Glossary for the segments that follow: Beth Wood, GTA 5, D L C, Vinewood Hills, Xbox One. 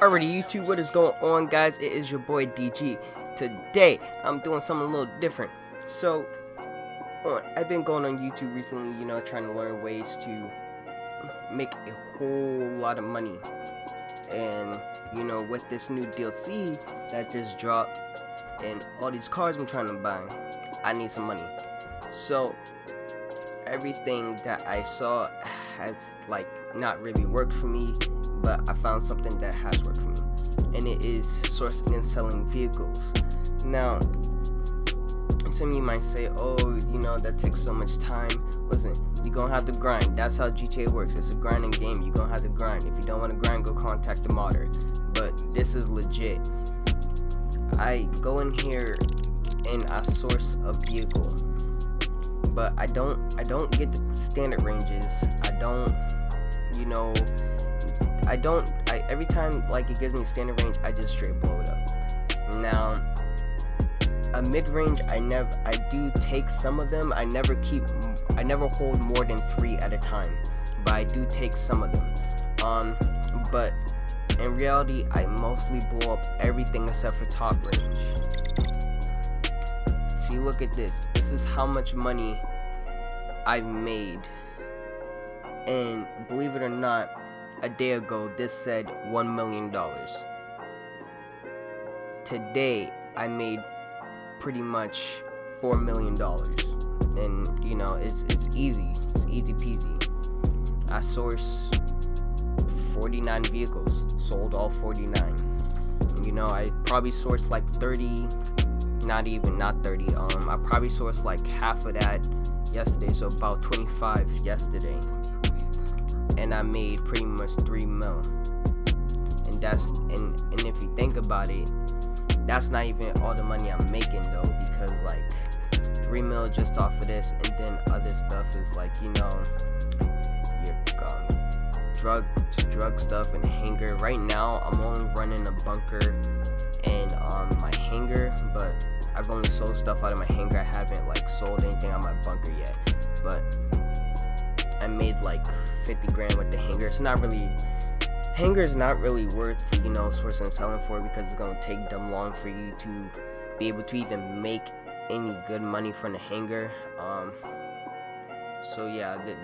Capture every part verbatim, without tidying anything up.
Alrighty, YouTube, what is going on, guys? It is your boy D G. Today, I'm doing something a little different. So, I've been going on YouTube recently, you know, trying to learn ways to make a whole lot of money. And, you know, with this new D L C that just dropped and all these cars I'm trying to buy, I need some money. So, everything that I saw has, like, not really worked for me. But I found something that has worked for me, and it is sourcing and selling vehicles. Now, some of you might say, oh, you know, that takes so much time. Listen, you're gonna have to grind. That's how G T A works. It's a grinding game. You're gonna have to grind. If you don't want to grind, go contact the modder. But this is legit. I go in here and I source a vehicle, but I don't I don't get the standard ranges. I don't you know I don't, I, every time, like, it gives me a standard range, I just straight blow it up. Now, a mid-range, I never, I do take some of them. I never keep, I never hold more than three at a time, but I do take some of them. Um, but in reality, I mostly blow up everything except for top range. See, look at this. This is how much money I've made. And believe it or not, a day ago, this said one million dollars. Today, I made pretty much four million dollars. And, you know, it's, it's easy. It's easy peasy. I sourced forty-nine vehicles. Sold all forty-nine. You know, I probably sourced like thirty. Not even, not thirty. Um, I probably sourced like half of that yesterday. So about twenty-five yesterday. And I made pretty much three mil, and that's and and if you think about it, that's not even all the money I'm making though, because like three mil just off of this, and then other stuff is like, you know, your um, drug drug stuff and hanger. Right now, I'm only running a bunker and um my hanger, but I've only sold stuff out of my hanger. I haven't like sold anything out of my bunker yet, but I made like fifty grand with the hanger. It's not really, hanger is not really worth, you know, sourcing and selling for, because it's gonna take them long for you to be able to even make any good money from the hanger. Um, so yeah, th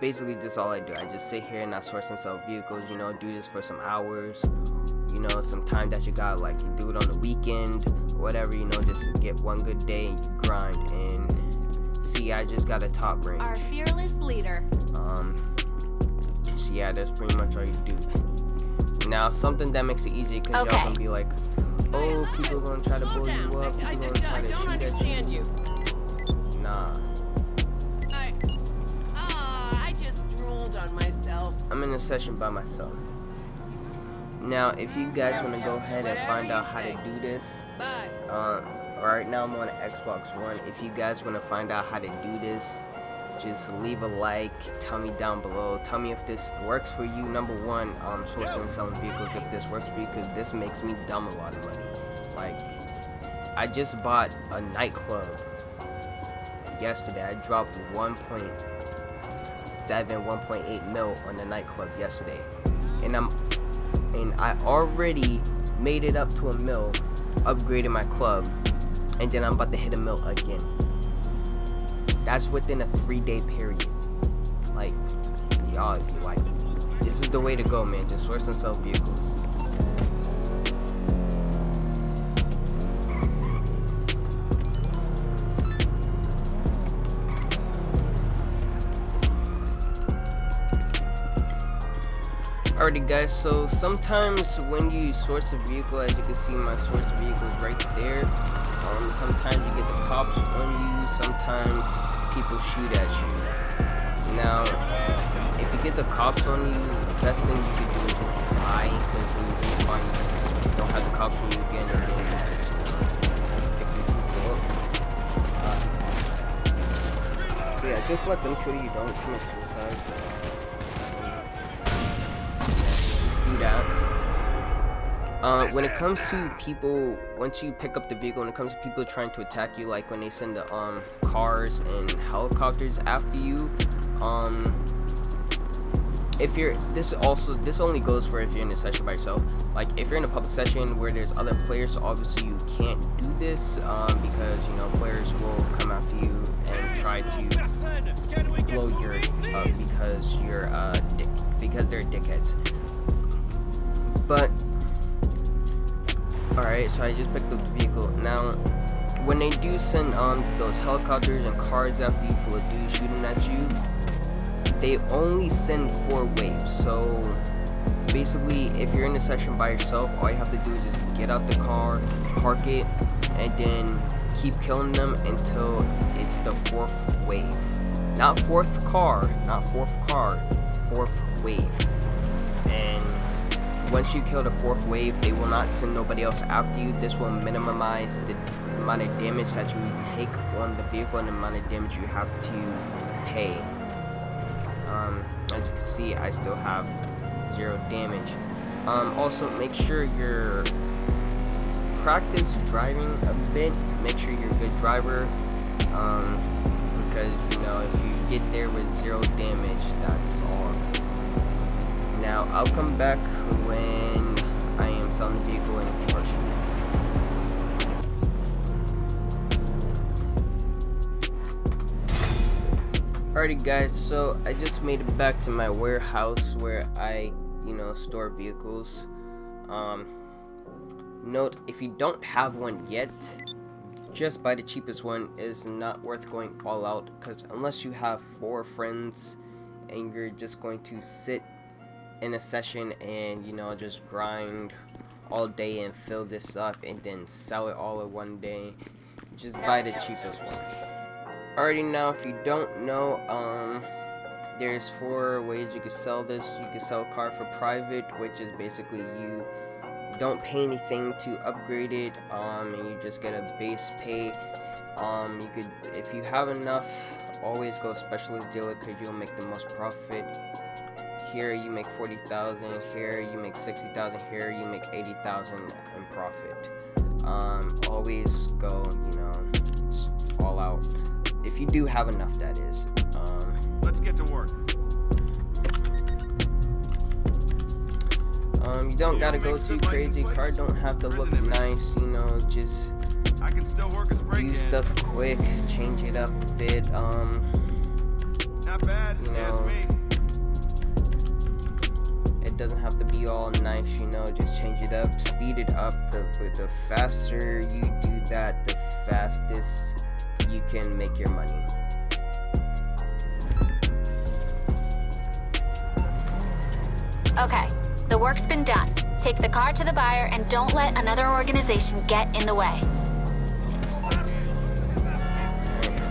basically that's all I do. I just sit here and I source and sell vehicles. You know, do this for some hours. You know, some time that you got, like you do it on the weekend, or whatever. You know, just get one good day and you grind. And see, I just got a top range. Our fearless leader. Um, so yeah, that's pretty much all you do. Now, something that makes it easy, because okay, y'all gonna be like, oh, people gonna try to blow you up, people I, I, gonna try I to don't understand you. you. Nah. I, uh, I just drooled on myself. I'm in a session by myself. Now, if you guys wanna go ahead and find out how to do this, bye. Uh, Right now I'm on Xbox One. If you guys want to find out how to do this, just leave a like. Tell me down below. Tell me if this works for you. Number one, um, sourcing and selling vehicles, if this works for you, because this makes me dumb a lot of money. Like, I just bought a nightclub yesterday. I dropped one point seven, one point eight mil on the nightclub yesterday, and I'm, and I already made it up to a mil, upgraded my club. And then I'm about to hit a mill again. That's within a three-day period. Like, y'all, like, this is the way to go, man. Just source and sell vehicles. Alrighty, guys. So sometimes when you source a vehicle, as you can see, my source vehicle is right there. Um, sometimes you get the cops on you, sometimes people shoot at you. Now, if you get the cops on you, the best thing you can do is just buy, because when you respawn, you just don't have the cops on you again, and then you just pick people up. Uh, so yeah, just let them kill you, don't commit suicide. Do that. Uh, when it comes to people, once you pick up the vehicle, when it comes to people trying to attack you, like when they send the um, cars and helicopters after you, um, if you're this also this only goes for if you're in a session by yourself. Like if you're in a public session where there's other players, obviously you can't do this um, because you know players will come after you and try to blow your uh, because you're uh, dick because they're dickheads. But all right, so I just picked up the vehicle. Now when they do send um those helicopters and cars after you for a dude shooting at you, they only send four waves. So basically if you're in a session by yourself, all you have to do is just get out the car, park it, and then keep killing them until it's the fourth wave. Not fourth car, not fourth car, fourth wave. And once you kill the fourth wave, they will not send nobody else after you. This will minimize the amount of damage that you take on the vehicle and the amount of damage you have to pay. Um, as you can see, I still have zero damage. Um, also, make sure you're practice driving a bit. Make sure you're a good driver, um, because you know if you get there with zero damage, that's all. Now I'll come back when I am selling the vehicle and pushing it. Alrighty guys, so I just made it back to my warehouse where I, you know, store vehicles. Um, note, if you don't have one yet, just buy the cheapest one. It's not worth going all out, because unless you have four friends and you're just going to sit in a session and, you know, just grind all day and fill this up and then sell it all in one day, just buy the cheapest one. Already now, if you don't know, um, there's four ways you can sell this. You can sell a car for private, which is basically you don't pay anything to upgrade it, um, and you just get a base pay. Um, you could, if you have enough, always go specialist dealer because you'll make the most profit. Here you make forty thousand. Here you make sixty thousand. Here you make eighty thousand in profit. Um, always go, you know, all out. If you do have enough, that is. Um, Let's get to work. Um, you don't gotta go too crazy. Car don't have to look nice, you know. Just do stuff quick, change it up a bit. Um, Not bad. You know, it doesn't have to be all nice, you know. Just change it up, speed it up. The the faster you do that, the fastest you can make your money. Okay, the work's been done. Take the car to the buyer and don't let another organization get in the way.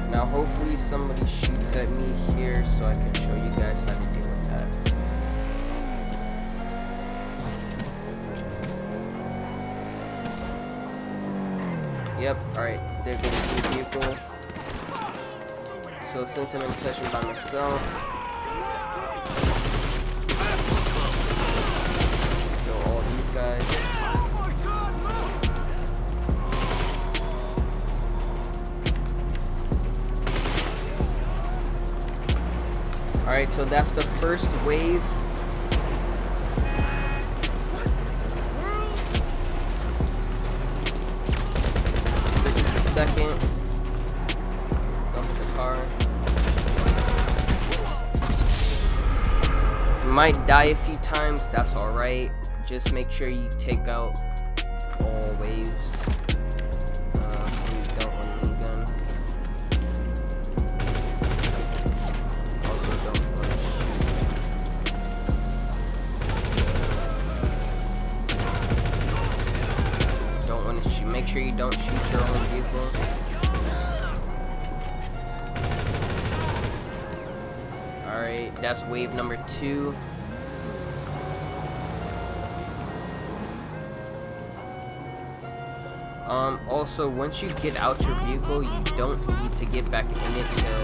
Now hopefully somebody shoots at me here so I can show you guys how to deal with that. Yep, alright, there goes the vehicle. So since I'm in session by myself, kill all these guys. Alright, so that's the first wave. Second, dump the car. You might die a few times, that's alright. Just make sure you take out all waves. Uh, please don't want any gun. Also, don't want to shoot. Don't want to shoot. Make sure you don't shoot your own vehicle. Alright, that's wave number two. Um, also, once you get out your vehicle, you don't need to get back in it to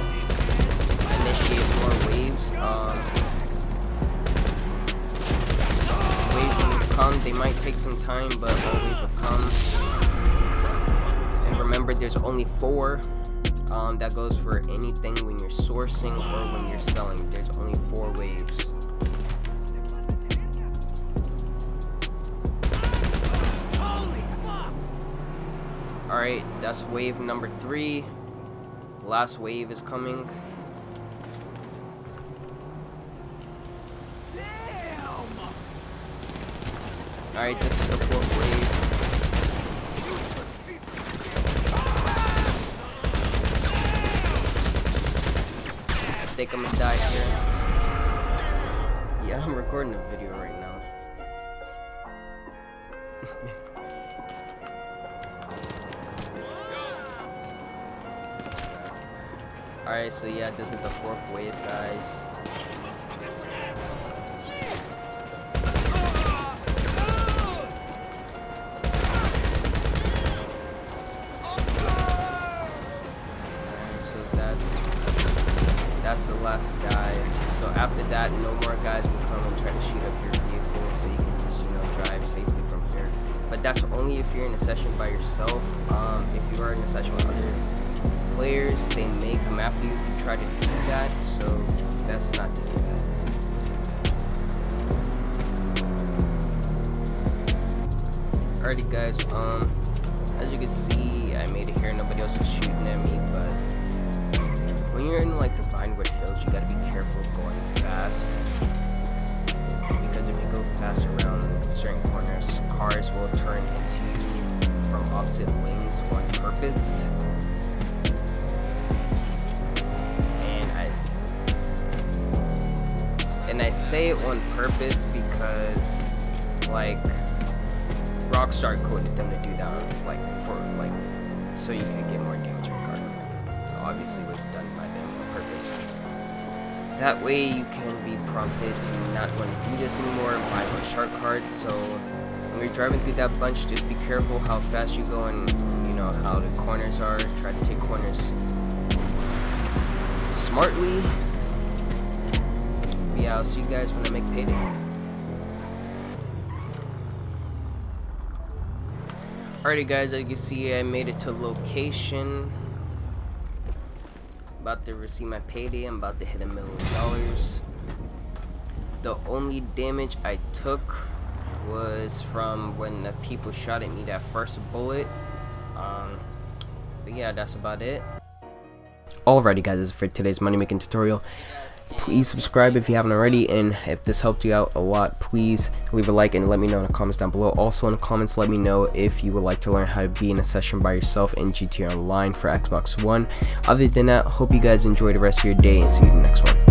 initiate more waves. Um, waves will come, they might take some time, but more waves will come. And remember, there's only four. Um, that goes for anything when you're sourcing or when you're selling. There's only four waves. Alright, that's wave number three. Last wave is coming. Damn! Alright, this is the fourth wave. I think I'm gonna die here. Yeah, I'm recording a video right now. Alright, so yeah, this is the fourth wave, guys. That's the last guy. So after that, no more guys will come and try to shoot up your vehicle, so you can just, you know, drive safely from here. But that's only if you're in a session by yourself. Um, if you are in a session with other players, they may come after you if you try to do that. So that's not to do that. Alrighty, guys. Um, as you can see, I made it here. Nobody else is shooting at me, but. When you're in like the Vinewood Hills, you gotta be careful going fast, because if you go fast around certain corners, cars will turn into you from opposite lanes on purpose. And I s and I say it on purpose because like Rockstar coded them to do that, like for like so you could get more damage on cars. So obviously it was done by them on purpose. That way you can be prompted to not want to do this anymore and buy more shark cards. So when you're driving through that bunch, just be careful how fast you go and, you know, how the corners are. Try to take corners smartly. Yeah, I'll see you guys when I make payday. Alrighty guys, as you can see, I made it to location. About to receive my payday. I'm about to hit a million dollars. The only damage I took was from when the people shot at me that first bullet. Um, but yeah, that's about it. Alrighty, guys, this is for today's money making tutorial. Please subscribe if you haven't already, and if this helped you out a lot, please leave a like and let me know in the comments down below. Also in the comments, let me know if you would like to learn how to be in a session by yourself in G T A Online for Xbox One. Other than that, hope you guys enjoy the rest of your day, and see you in the next one.